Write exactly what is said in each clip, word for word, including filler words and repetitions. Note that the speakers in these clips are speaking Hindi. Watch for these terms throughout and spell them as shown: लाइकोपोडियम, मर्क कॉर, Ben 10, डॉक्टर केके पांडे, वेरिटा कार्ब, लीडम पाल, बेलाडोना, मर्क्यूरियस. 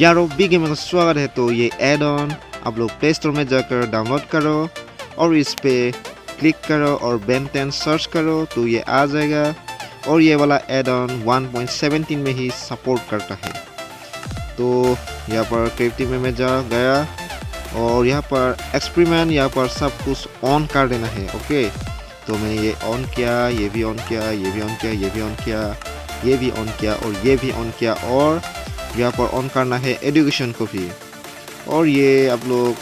यारो बिग गेमर का स्वागत है। तो ये एड ऑन आप लोग प्ले स्टोर में जाकर डाउनलोड करो और इस पर क्लिक करो और बेन टेन सर्च करो तो ये आ जाएगा। और ये वाला add on one point seventeen में ही सपोर्ट करता है। तो यहाँ पर क्रिएटिव में मैं जा गया और यहाँ पर एक्सपेरिमेंट, यहाँ पर सब कुछ ऑन कर देना है। ओके, तो मैं ये ऑन किया, ये भी ऑन किया, ये भी ऑन किया, ये भी ऑन किया, ये भी ऑन किया और ये भी ऑन किया। और यहाँ पर ऑन करना है एजुकेशन को भी। और ये आप लोग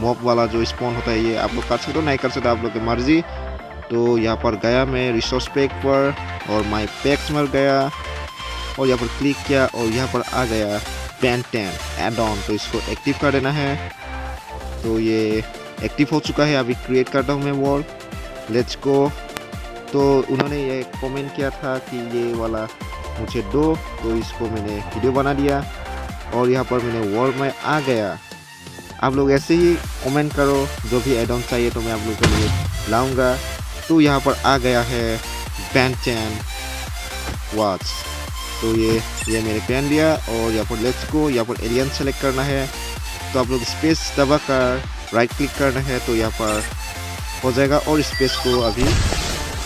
मॉब वाला जो स्पॉन होता है ये आप लोग कर सकते हो, नहीं कर सकते आप लोग की मर्जी। तो यहाँ पर गया मैं रिसोर्स पैक पर और माय पैक्स में गया और यहाँ पर क्लिक किया और यहाँ पर आ गया बेन टेन एड ऑन। तो इसको एक्टिव कर देना है। तो ये एक्टिव हो चुका है। अभी क्रिएट करता हूँ मैं वर्ल्ड, लेट्स गो। तो उन्होंने ये कमेंट किया था कि ये वाला मुझे दो, तो इसको मैंने वीडियो बना दिया और यहाँ पर मैंने वर्ल्ड में आ गया। आप लोग ऐसे ही कमेंट करो, जो भी एड ऑन चाहिए तो मैं आप लोगों के लिए लाऊंगा। तो यहाँ पर आ गया है बेन टेन वॉच। तो ये ये मैंने पहन लिया और यहाँ पर लेट्स गो। यहाँ पर एलियन सेलेक्ट करना है, तो आप लोग स्पेस दबा कर राइट क्लिक करना है, तो यहाँ पर हो जाएगा। और स्पेस को अभी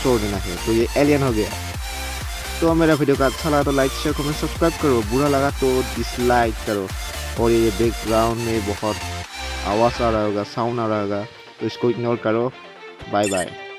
छोड़ देना है। तो ये एलियन हो गया। तो मेरा वीडियो का अच्छा लगा तो लाइक शेयर कमेंट सब्सक्राइब करो, बुरा लगा तो डिसलाइक करो। और ये बैकग्राउंड में बहुत आवाज़ आ रहा होगा, साउंड आ रहा होगा, तो इसको इग्नोर करो। Bye bye.